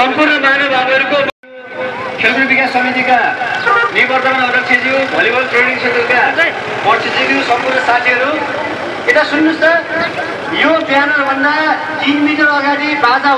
संपूर्ण महानुभावर को खेल विकास समिति का निवर्तमान अध्यक्षज्यू भलिबल ट्रेनिंग सेंटर का अध्यक्षज्यू संपूर्ण साथी ये सुन्नु यो ब्यानर भन्दा 3 मिटर अगाडि बाजा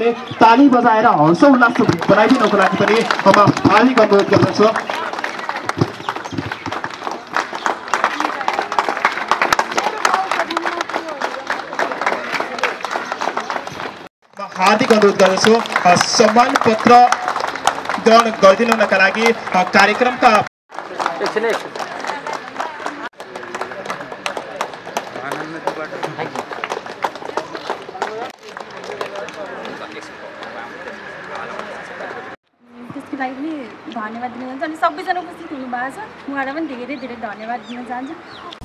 में ताली बजाएर हर्ष उल्लास बनाइदिनुको लागि पनि म हार्दिक अनुरोध गर्दछु। हार्दिक अनुरोध गर्दछु सम्मान पत्र ग्रहण गरिदिनुका लागि कार्यक्रमका धन्यवाद दिन चाहन्छु। सबैजना उपस्थित हुनुभएको छ उहाँलाई पनि धेरै धेरै धन्यवाद दिन चाहन्छु।